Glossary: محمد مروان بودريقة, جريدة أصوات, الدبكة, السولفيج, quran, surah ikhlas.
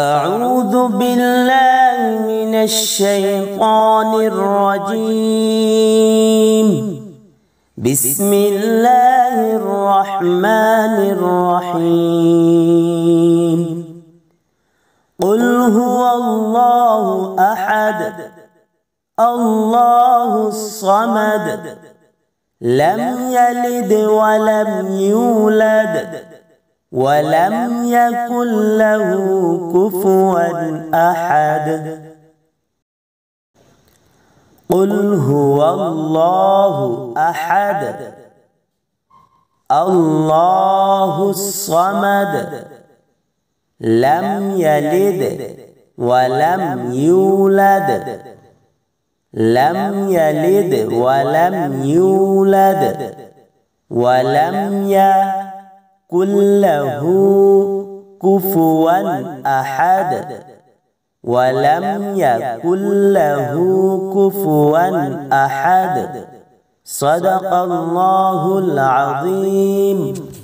أعوذ بالله من الشيطان الرجيم. بسم الله الرحمن الرحيم. قل هو الله أحد الله الصمد لم يلد ولم يولد ولم يكن له كفوا أحد. قل هو الله أحد الله الصمد لم يلد ولم يولد ولم يكن كله كفوا أحد صدق الله العظيم.